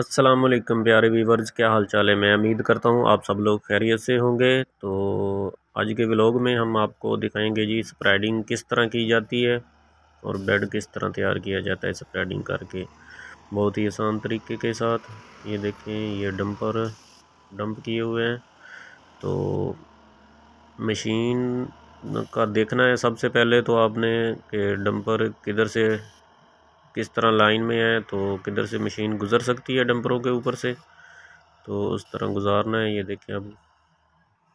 अस्सलामुअलैकुम प्यारे व्यूवर्स, क्या हाल चाल है। मैं उम्मीद करता हूँ आप सब लोग खैरियत से होंगे। तो आज के व्लॉग में हम आपको दिखाएंगे जी स्प्रेडिंग किस तरह की जाती है और बेड किस तरह तैयार किया जाता है स्प्रेडिंग करके, बहुत ही आसान तरीके के साथ। ये देखें, ये डंपर डंप किए हुए हैं। तो मशीन का देखना है सबसे पहले तो आपने कि डंपर किधर से, किस तरह लाइन में है, तो किधर से मशीन गुज़र सकती है डंपरों के ऊपर से, तो उस तरह गुजारना है। ये देखें, अब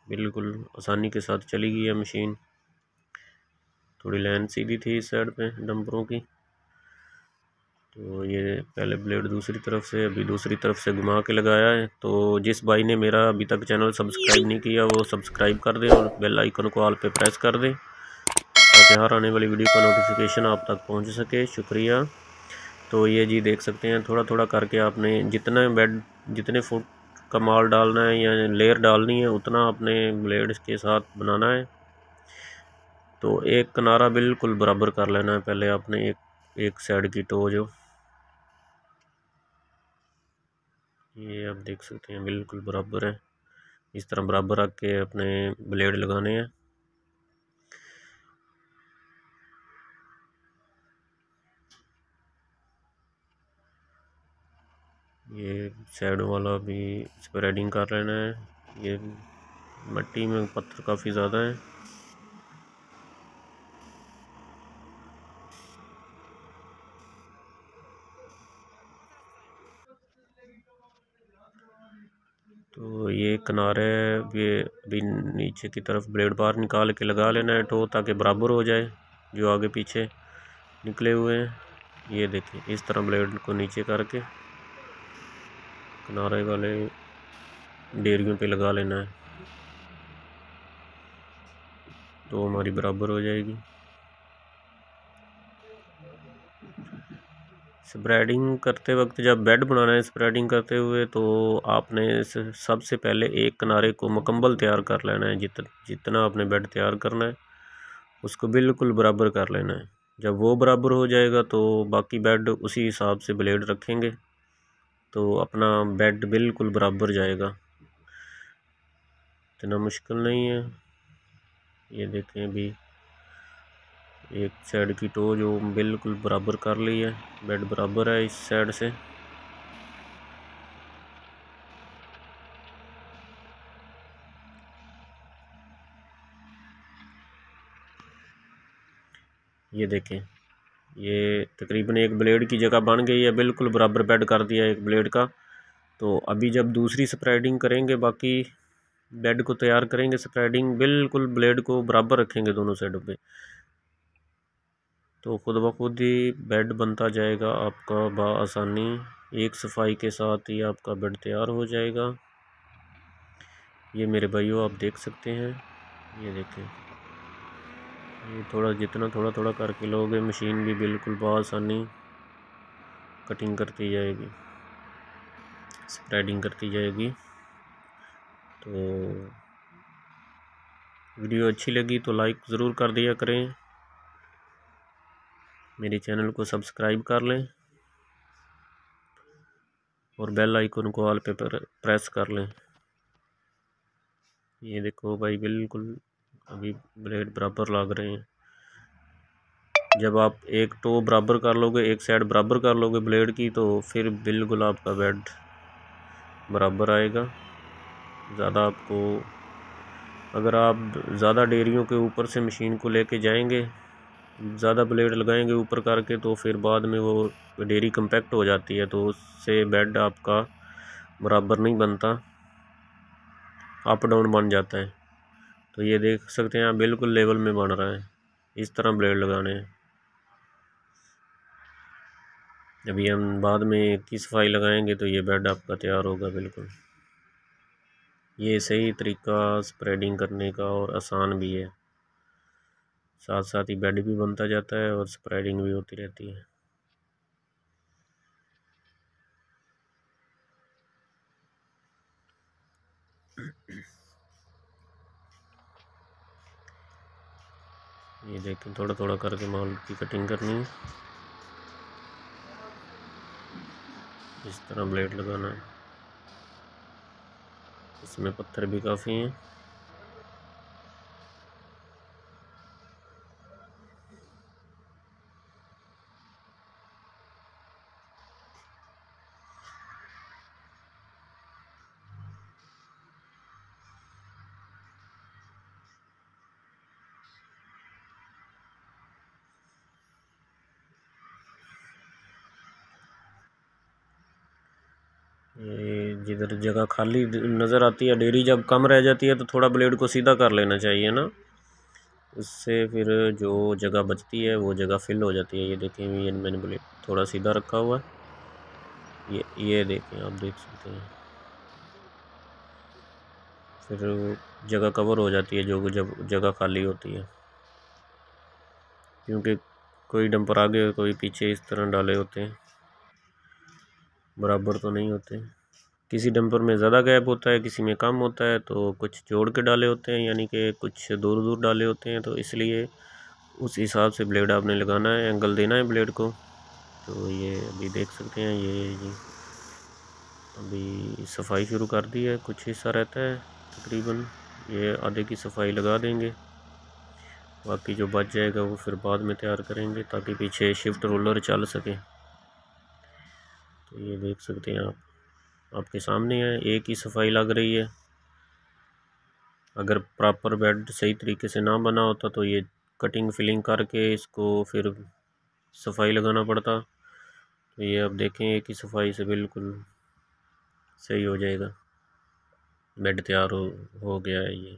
बिल्कुल आसानी के साथ चली गई है मशीन। थोड़ी लाइन सीधी थी इस साइड पे डंपरों की, तो ये पहले ब्लेड दूसरी तरफ से, अभी दूसरी तरफ से घुमा के लगाया है। तो जिस भाई ने मेरा अभी तक चैनल सब्सक्राइब नहीं किया वो सब्सक्राइब कर दें और बेल आइकन को ऑल पे प्रेस कर दें ताकि हर आने वाली वीडियो का नोटिफिकेशन आप तक पहुँच सके। शुक्रिया। तो ये जी देख सकते हैं, थोड़ा थोड़ा करके आपने जितना बेड, जितने फुट का माल डालना है या लेयर डालनी है उतना आपने ब्लेड के साथ बनाना है। तो एक किनारा बिल्कुल बराबर कर लेना है पहले आपने, एक साइड की टो जो ये आप देख सकते हैं बिल्कुल बराबर है। इस तरह बराबर रख के अपने ब्लेड लगाने हैं। ये साइड वाला भी स्प्रेडिंग कर लेना है। ये मिट्टी में पत्थर काफ़ी ज़्यादा है। तो ये किनारे ये अभी नीचे की तरफ ब्लेड बार निकाल के लगा लेना है टो, ताकि बराबर हो जाए जो आगे पीछे निकले हुए हैं। ये देखिए, इस तरह ब्लेड को नीचे करके किनारे वाले डेरियों पे लगा लेना है तो हमारी बराबर हो जाएगी। स्प्रेडिंग करते वक्त, जब बेड बनाना है स्प्रेडिंग करते हुए, तो आपने सबसे पहले एक किनारे को मुकम्मल तैयार कर लेना है। जितना आपने बेड तैयार करना है उसको बिल्कुल बराबर कर लेना है। जब वो बराबर हो जाएगा तो बाकी बेड उसी हिसाब से ब्लेड रखेंगे तो अपना बेड बिल्कुल बराबर जाएगा। इतना मुश्किल नहीं है। ये देखें, अभी एक साइड की टो जो बिल्कुल बराबर कर ली है, बेड बराबर है इस साइड से। ये देखें, ये तकरीबन एक ब्लेड की जगह बन गई है, बिल्कुल बराबर बेड कर दिया एक ब्लेड का। तो अभी जब दूसरी स्प्रेडिंग करेंगे, बाकी बेड को तैयार करेंगे स्प्रेडिंग, बिल्कुल ब्लेड को बराबर रखेंगे दोनों साइडों पे, तो खुद ब खुद ही बेड बनता जाएगा आपका बआसानी। एक सफाई के साथ ही आपका बेड तैयार हो जाएगा। ये मेरे भाइयों आप देख सकते हैं, ये देखें, ये थोड़ा जितना थोड़ा थोड़ा करके लोगे मशीन भी बिल्कुल बआसानी कटिंग करती जाएगी, स्प्रेडिंग करती जाएगी। तो वीडियो अच्छी लगी तो लाइक ज़रूर कर दिया करें, मेरे चैनल को सब्सक्राइब कर लें और बेल आइकन को ऑल पे प्रेस कर लें। ये देखो भाई, बिल्कुल अभी ब्लेड बराबर लग रहे हैं। जब आप एक टो बराबर कर लोगे, एक साइड बराबर कर लोगे ब्लेड की, तो फिर बिल्कुल आपका बेड बराबर आएगा। ज़्यादा आपको, अगर आप ज़्यादा डेरियों के ऊपर से मशीन को लेके जाएंगे, ज़्यादा ब्लेड लगाएंगे ऊपर करके, तो फिर बाद में वो डेरी कंपैक्ट हो जाती है, तो उससे बेड आपका बराबर नहीं बनता, अप डाउन बन जाता है। तो ये देख सकते हैं बिल्कुल लेवल में बन रहा है। इस तरह ब्लेड लगाने हैं। अभी हम बाद में की सफाई लगाएंगे तो ये बेड आपका तैयार होगा बिल्कुल। ये सही तरीका स्प्रेडिंग करने का और आसान भी है, साथ साथ ही बेड भी बनता जाता है और स्प्रेडिंग भी होती रहती है। ये देखें, थोड़ा थोड़ा करके माल की कटिंग करनी है। इस तरह ब्लेड लगाना है। इसमें पत्थर भी काफ़ी हैं। जिधर जगह खाली नज़र आती है, डेरी जब कम रह जाती है तो थोड़ा ब्लेड को सीधा कर लेना चाहिए ना, उससे फिर जो जगह बचती है वो जगह फिल हो जाती है। ये देखें, ये मैंने ब्लेड थोड़ा सीधा रखा हुआ है, ये देखें, आप देख सकते हैं, फिर जगह कवर हो जाती है जो जब जगह खाली होती है, क्योंकि कोई डंपर आगे कोई पीछे इस तरह डाले होते हैं, बराबर तो नहीं होते। किसी डंपर में ज़्यादा गैप होता है, किसी में कम होता है, तो कुछ जोड़ के डाले होते हैं, यानी कि कुछ दूर दूर डाले होते हैं, तो इसलिए उस हिसाब से ब्लेड आपने लगाना है, एंगल देना है ब्लेड को। तो ये अभी देख सकते हैं, ये अभी सफाई शुरू कर दी है, कुछ हिस्सा रहता है, तकरीबन ये आधे की सफाई लगा देंगे, बाकी जो बच जाएगा वो फिर बाद में तैयार करेंगे ताकि पीछे शिफ्ट रोलर चल सके। तो ये देख सकते हैं आप, आपके सामने है, एक ही सफाई लग रही है। अगर प्रॉपर बेड सही तरीके से ना बना होता तो ये कटिंग फिलिंग करके इसको फिर सफाई लगाना पड़ता। तो ये आप देखें, एक ही सफाई से बिल्कुल सही हो जाएगा, बेड तैयार हो गया है। ये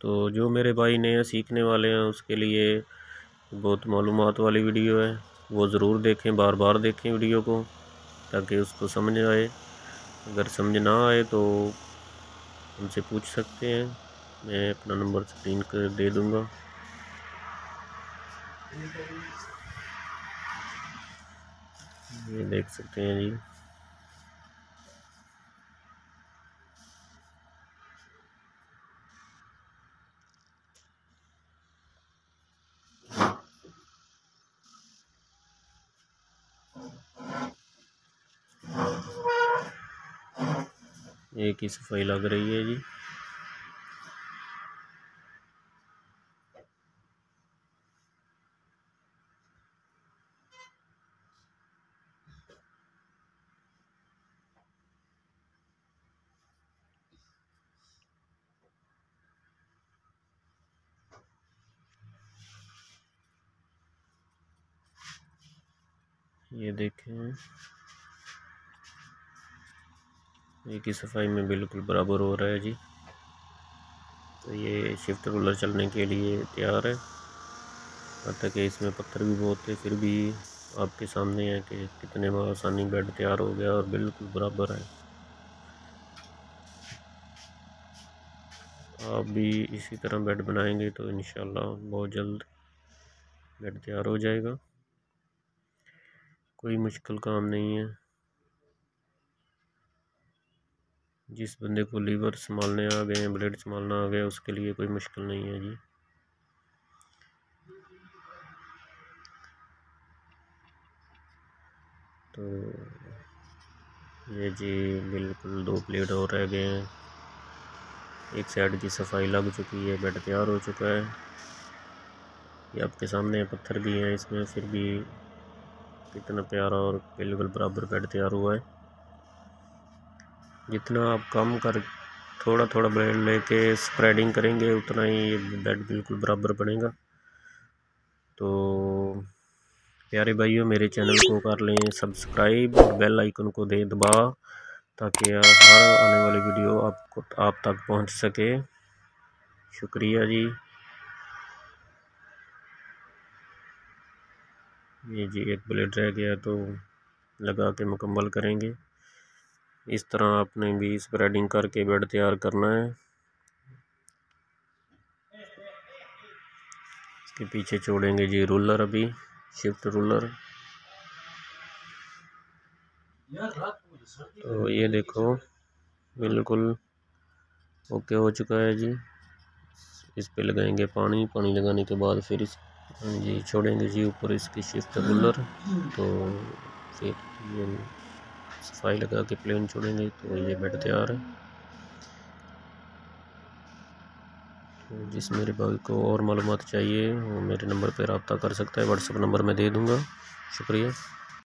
तो जो मेरे भाई नए सीखने वाले हैं उसके लिए बहुत मालूमात वाली वीडियो है, वो ज़रूर देखें, बार बार देखें वीडियो को, ताकि उसको समझ आए। अगर समझ ना आए तो उनसे पूछ सकते हैं, मैं अपना नंबर स्क्रीन पर दे दूँगा। ये देख सकते हैं जी, एक ही सफाई लग रही है जी। ये देखें, एक ही सफाई में बिल्कुल बराबर हो रहा है जी। तो ये शिफ्ट रोलर चलने के लिए तैयार है, हालांकि इसमें पत्थर भी बहुत थे, फिर भी आपके सामने है कि कितने आसानी बेड तैयार हो गया और बिल्कुल बराबर है। आप भी इसी तरह बेड बनाएंगे तो इंशाल्लाह बहुत जल्द बेड तैयार हो जाएगा, कोई मुश्किल काम नहीं है। जिस बंदे को लीवर संभालने आ गए हैं, ब्लेड संभालना आ गया, उसके लिए कोई मुश्किल नहीं है जी। तो ये जी बिल्कुल 2 ब्लेड और रह गए हैं, एक साइड की सफाई लग चुकी है, बेड तैयार हो चुका है। ये आपके सामने पत्थर भी हैं इसमें, फिर भी कितना प्यारा और बिल्कुल बराबर बेड तैयार हुआ है। जितना आप कम कर थोड़ा थोड़ा ब्लेड लेके स्प्रेडिंग करेंगे उतना ही बेड बिल्कुल बराबर बनेगा। तो प्यारे भाइयों, मेरे चैनल को कर लें सब्सक्राइब और बेल आइकन को दें दबा, ताकि हर आने वाली वीडियो आपको आप तक पहुंच सके। शुक्रिया जी। ये जी एक ब्लेड रह गया तो लगा के मुकम्मल करेंगे। इस तरह आपने भी स्प्रेडिंग करके बेड तैयार करना है। इसके पीछे छोड़ेंगे जी रोलर, अभी शिफ्ट रोलर। तो ये देखो बिल्कुल ओके हो चुका है जी। इस पे लगाएंगे पानी, पानी लगाने के बाद फिर इस ये छोड़ेंगे जी ऊपर इसकी शिफ्ट बुलर, तो फिर ये सफाई लगा के प्लेन छोड़ेंगे तो ये बेड तैयार है। तो जिस मेरे भाई को और मालूमात चाहिए वो मेरे नंबर पर रब्ता कर सकता है, व्हाट्सअप नंबर मैं दे दूँगा। शुक्रिया।